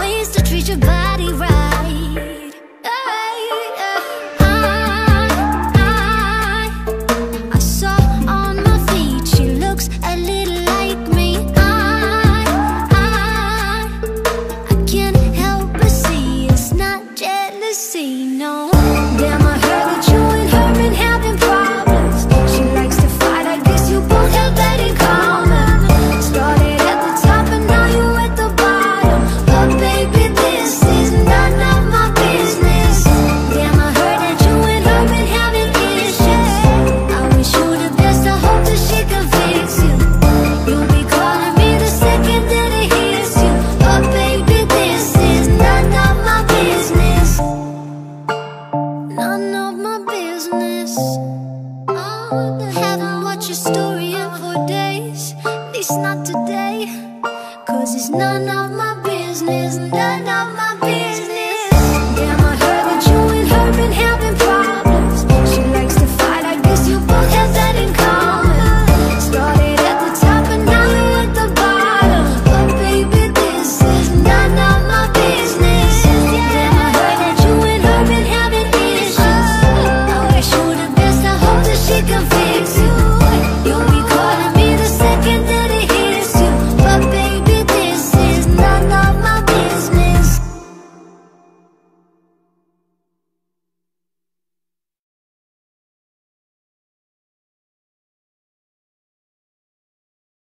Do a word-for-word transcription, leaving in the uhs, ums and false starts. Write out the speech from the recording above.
ways to treat your body right. I, I, I, I saw on my feed she looks a little like me. I, I, I can't help but see it's not jealousy, no. Damn, I heard that you and her been having problems. She likes to fight, I guess you both have that in common. None of my business. Haven't watched your story in four days, at least not today, 'cause it's none of my business, none of my business.